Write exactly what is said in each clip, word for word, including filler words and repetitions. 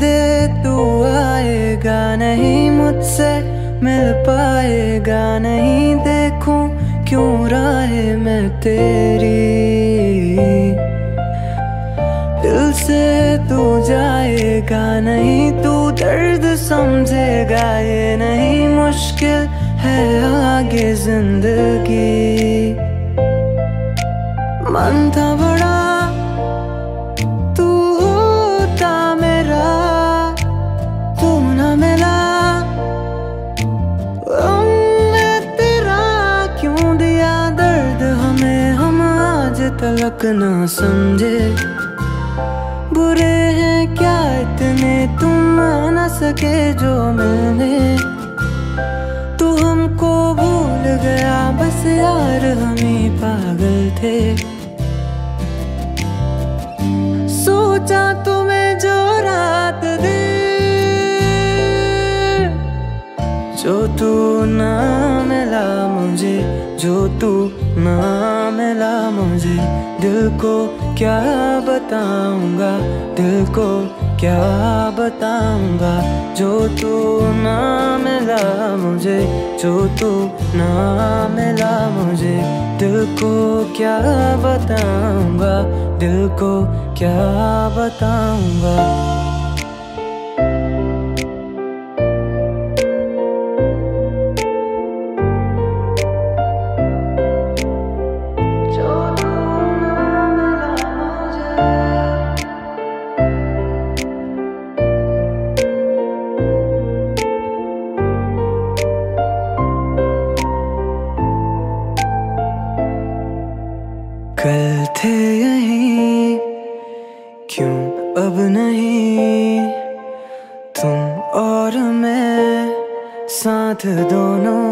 दे तू आएगा नहीं, मुझसे मिल पाएगा नहीं। देखूं क्यों राहे मैं तेरी, दिल से तू जाएगा नहीं। तू दर्द समझेगा ये नहीं, मुश्किल है आगे जिंदगी। मन था बड़ा तलक ना समझे, बुरे हैं क्या इतने तुम आ ना सके जो मिलने। तू हमको भूल गया बस यार हम ही पागल थे। सोचा तुम्हें जो रात दे जो तू ना मिला मुझे, जो तू ना मिला मुझे। दिल को क्या बताऊंगा, दिल को क्या बताऊंगा, जो तू ना मिला मुझे, जो तू ना मिला मुझे। दिल को क्या बताऊंगा, दिल को क्या बताऊंगा। कल थे यहीं क्यों अब नहीं, तुम और मैं साथ दोनों।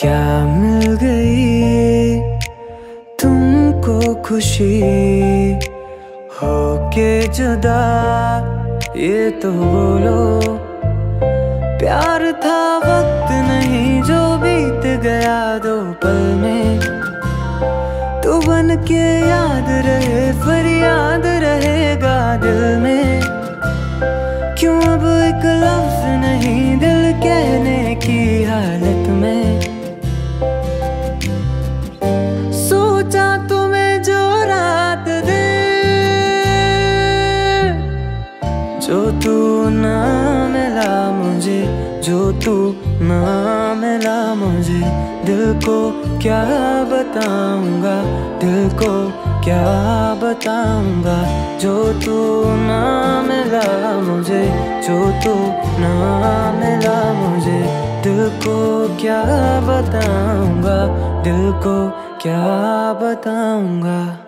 क्या मिल गई तुमको खुशी होके जुदा, ये तो बोलो। प्यार था वक्त नहीं जो बीत गया दो पल में। तू बन के याद रहे फरियाद रहेगा दिल में। क्यों अब एक लफ्ज नहीं दिल कहने की हालत में। सोचा तुम्हें जो रात दे जो तू ना मिला मुझे, जो तू ना मिला मुझे। दिल को क्या बताऊंगा, दिल को क्या बताऊंगा, जो तू ना मिला मुझे, जो तू ना मिला मुझे। दिल को क्या बताऊंगा, दिल को क्या बताऊंगा।